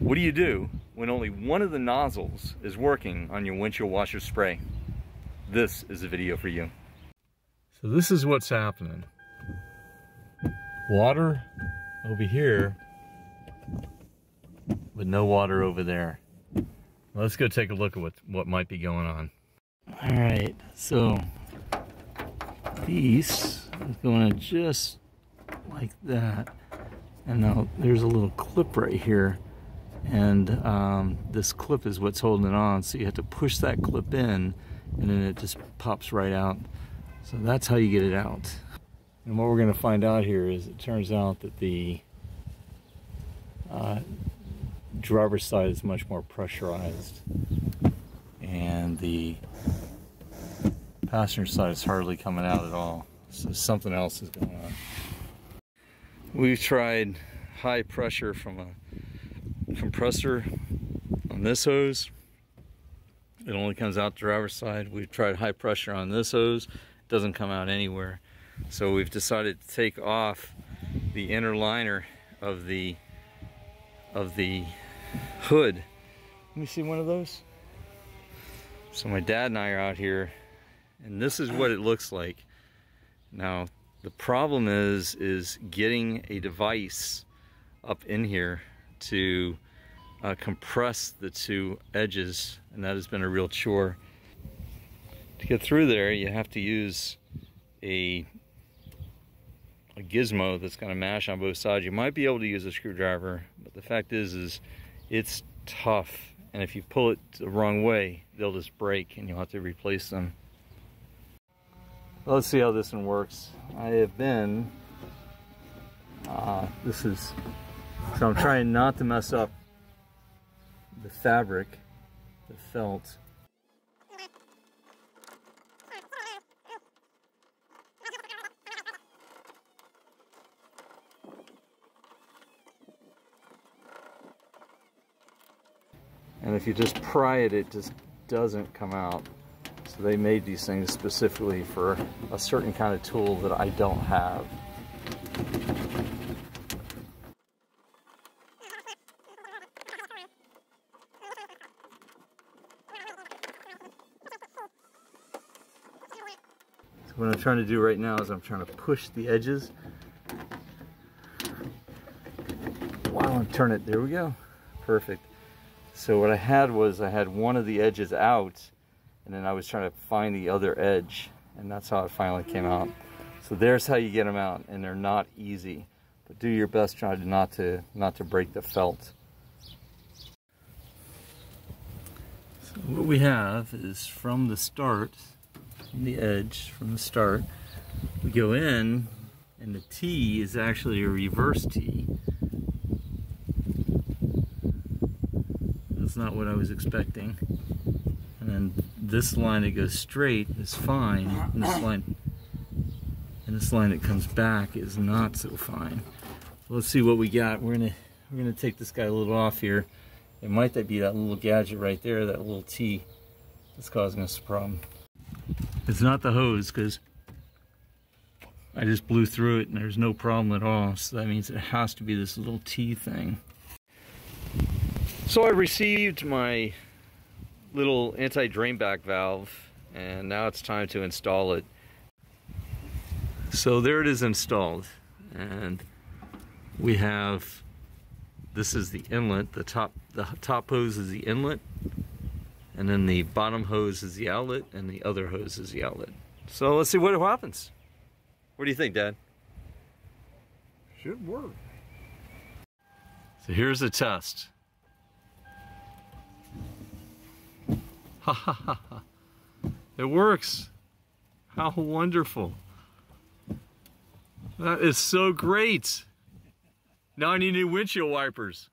What do you do when only one of the nozzles is working on your windshield washer spray? This is a video for you. So this is what's happening. Water over here, but no water over there. Let's go take a look at what might be going on. All right, so this is going to just like that. And now there's a little clip right here. And this clip is what's holding it on, so you have to push that clip in and then it just pops right out. So that's how you get it out. And what we're going to find out here is it turns out that the driver's side is much more pressurized and the passenger side is hardly coming out at all. So something else is going on. We've tried high pressure from a compressor on this hose. It only comes out the driver's side. We've tried high pressure on this hose. It doesn't come out anywhere. So we've decided to take off the inner liner of the hood. Let me see one of those. So my dad and I are out here, and this is what it looks like. Now the problem is getting a device up in here to compress the two edges, and that has been a real chore. To get through there, you have to use a gizmo that's going to mash on both sides. You might be able to use a screwdriver, but the fact is it's tough, and if you pull it the wrong way, they'll just break and you'll have to replace them. Well, let's see how this one works. I have been, so I'm trying not to mess up the fabric, the felt. And if you just pry it, it just doesn't come out. So they made these things specifically for a certain kind of tool that I don't have. So what I'm trying to do right now is I'm trying to push the edges. Wow, and turn it. There we go. Perfect. So what I had was I had one of the edges out, and then I was trying to find the other edge, and that's how it finally came out. So there's how you get them out, and they're not easy, but do your best trying not to break the felt. So what we have is from the start, from the edge, from the start, we go in, and the T is actually a reverse T. That's not what I was expecting. And then this line that goes straight is fine, and this line that comes back is not so fine. So let's see what we got. We're gonna take this guy a little off here. It might be that little gadget right there, that little T, that's causing us a problem. It's not the hose, because I just blew through it and there's no problem at all. So that means it has to be this little T thing. So I received my little anti-drainback valve, and now it's time to install it. So there it is installed, and we have, this is the inlet, the top hose is the inlet, and then the bottom hose is the outlet, and the other hose is the outlet. So let's see what happens. What do you think, Dad? Should work. So here's a test. Ha ha ha ha. It works. How wonderful. That is so great. Now I need new windshield wipers.